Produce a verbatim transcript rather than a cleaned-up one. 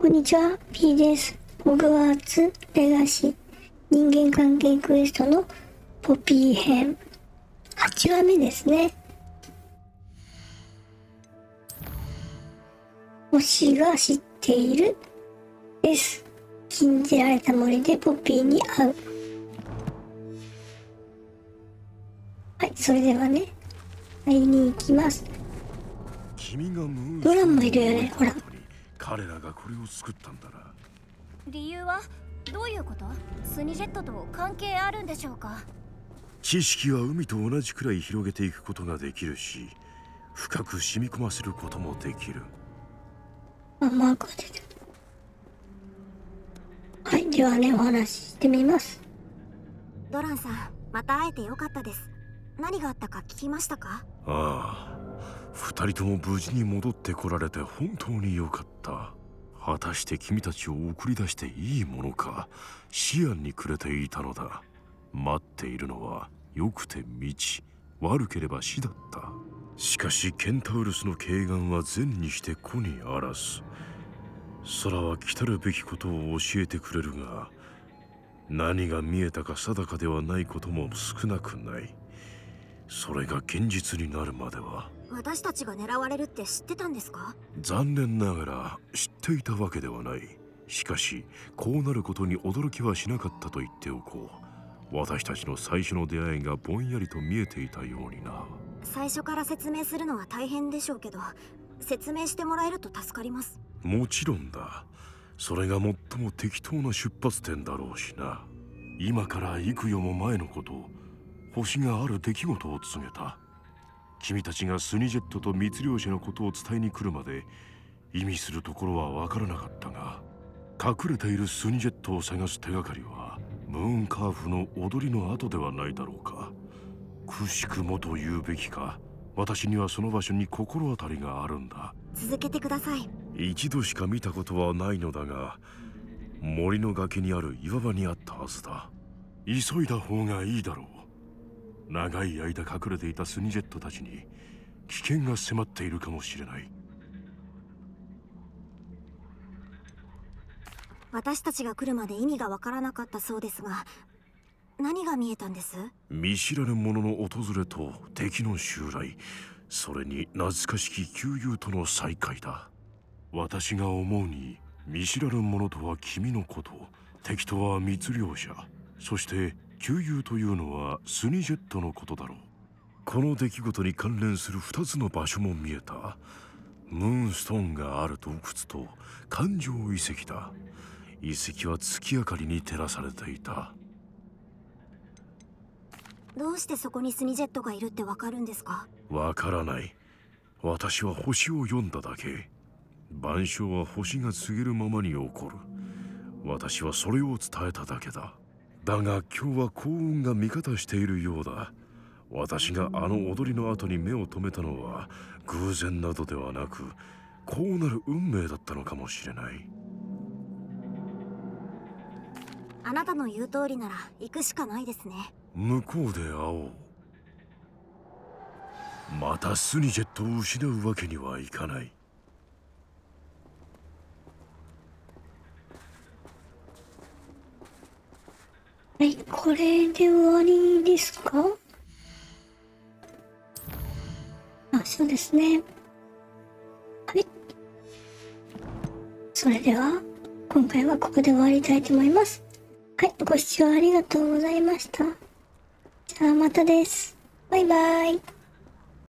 こんにちは、P です。ホグワーツレガシ人間関係クエストのポピー編はちわめですね。星が知っているです。禁じられた森でポピーに会う。はい、それではね、会いに行きます。ドランもいるよね、ほら。彼らがこれを作ったんだな。理由はどういうこと？スニジェットと関係あるんでしょうか？知識は海と同じくらい広げていくことができるし、深く染み込ませることもできる。あ、マークが出てる。はい、ではね、お話ししてみます。ドランさん、また会えてよかったです。何があったか聞きましたか？ああ。二人とも無事に戻ってこられて本当によかった。果たして君たちを送り出していいものか、シアンにくれていたのだ。待っているのは良くて道、悪ければ死だった。しかしケンタウルスの慶願は善にして子にあらず。空は来たるべきことを教えてくれるが、何が見えたか定かではないことも少なくない。それが現実になるまでは。私たちが狙われるって知ってたんですか？残念ながら知っていたわけではない。しかしこうなることに驚きはしなかったと言っておこう。私たちの最初の出会いがぼんやりと見えていたようにな。最初から説明するのは大変でしょうけど、説明してもらえると助かります。もちろんだ。それが最も適当な出発点だろうしな。今から幾代も前のこと、星がある出来事を告げた。君たちがスニジェットと密漁者のことを伝えに来るまで意味するところは分からなかったが、隠れているスニジェットを探す手がかりはムーンカーフの踊りの後ではないだろうか。くしくもと言うべきか、私にはその場所に心当たりがあるんだ。続けてください。一度しか見たことはないのだが、森の崖にある岩場にあったはずだ。急いだ方がいいだろう。長い間隠れていたスニジェットたちに危険が迫っているかもしれない。私たちが来るまで意味がわからなかったそうですが、何が見えたんです？見知らぬ者の訪れと敵の襲来、それに懐かしき旧友との再会だ。私が思うに見知らぬ者とは君のこと、敵とは密漁者、そして旧友というのはスニジェットのことだろう。この出来事に関連するふたつの場所も見えた。ムーンストーンがある洞窟と環状遺跡だ。遺跡は月明かりに照らされていた。どうしてそこにスニジェットがいるってわかるんですか？わからない。私は星を読んだだけ。万象は星が告げるままに起こる。私はそれを伝えただけだ。だが今日は幸運が味方しているようだ。私があの踊りの後に目を留めたのは偶然などではなく、こうなる運命だったのかもしれない。あなたの言う通りなら行くしかないですね。向こうで会おう。またスニジェットを失うわけにはいかない。はい、これで終わりですか？あ、そうですね。はい。それでは、今回はここで終わりたいと思います。はい、ご視聴ありがとうございました。じゃあまたです。バイバイ。